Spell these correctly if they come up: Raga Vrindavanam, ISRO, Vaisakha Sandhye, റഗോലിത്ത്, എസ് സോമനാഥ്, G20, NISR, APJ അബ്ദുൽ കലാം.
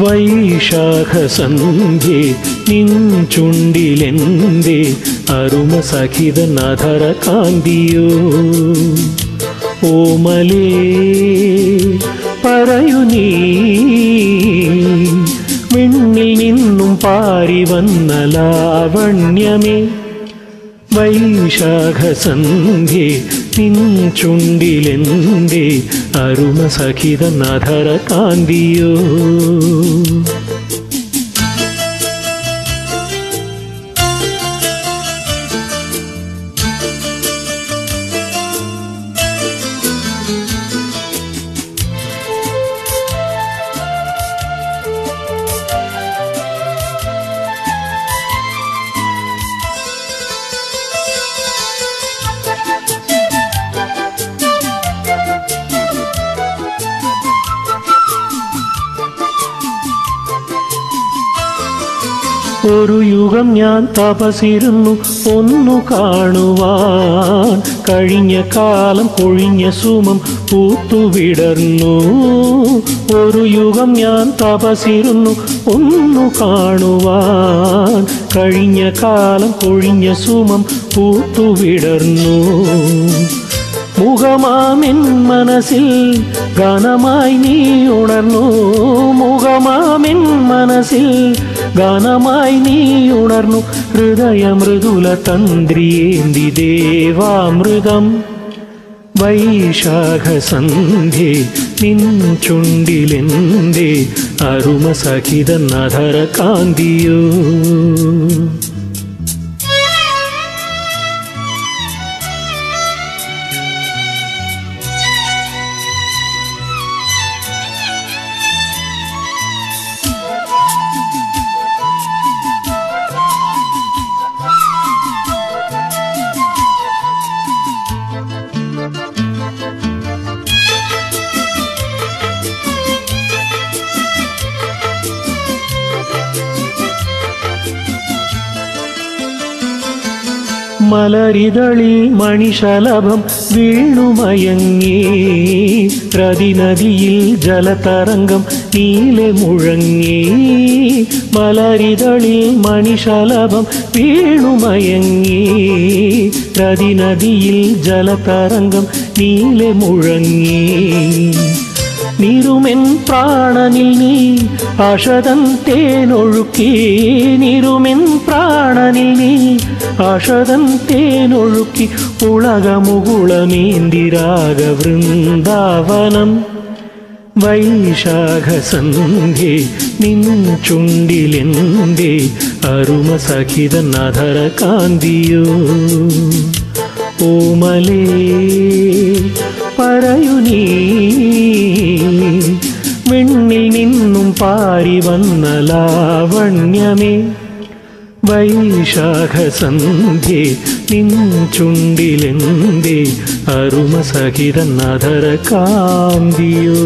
वैशाख संध्ये निंचुंडिलेंदे अरुम सखिद नधर कांदियो ओमले परयुनी मिन्निल निन्नुम पारी वन्न लावण्यमे वैशाख संध्ये निंचुंडिलेंदे अरुम सखिद नधर कांदियो ഒരു യുഗം ഞാൻ തപസിരുന്നു ഒന്നു കാണുവാൻ കഴിഞ്ഞ കാലം കൊഴിഞ്ഞ സുമം പൂത്തു വിടർന്നു ഒരു യുഗം ഞാൻ തപസിരുന്നു ഒന്നു കാണുവാൻ കഴിഞ്ഞ കാലം കൊഴിഞ്ഞ സുമം പൂത്തു വിടർന്നു മുഖമാമിൻ മനസ്സിൽ ഗാനമായി നീ ഉണർന്നു മുഖമാമിൻ മനസ്സിൽ ഗാനമായി നീ ഉണർന്നു ഹൃദയ മൃദുല തന്ത്രിയേന്തി ദേവാമൃതം വൈശാഖ സന്ധ്യേ നിൻ ചുണ്ടിലെന്തേ അരുമ സഖിത നധര കാന്തിയോ മലരിതളി മണിശലഭം വീണുമയങ്ങി രതിനദിയിൽ ജലതരംഗം നീലെ മുഴങ്ങി മലരിതളി മണിശലഭം വീണുമയങ്ങി രതിനദിയിൽ ജലതരംഗം നീലെ മുഴങ്ങി നിരുമെൻ പ്രാണനിൽ നീ അഷതൻ തേനൊഴുക്കി നിരുമെൻ പ്രാണനിൽ നീ അഷതൻ തേനൊഴുക്കി ഉളകമുകുളമേന്തി രാഗവൃന്ദാവനം വൈശാഖ സന്ധ്യേ നിൻ ചുണ്ടിലെന്തേ അരുമ സഖിത നധര കാന്തിയോ ഓമലേ परयुनी मिन्निल निन्नुम पारी वन्न लावण्यमे वैशाख संध्ये निंचुंडिलेंदे अरुम सखिद नधर कांदियो।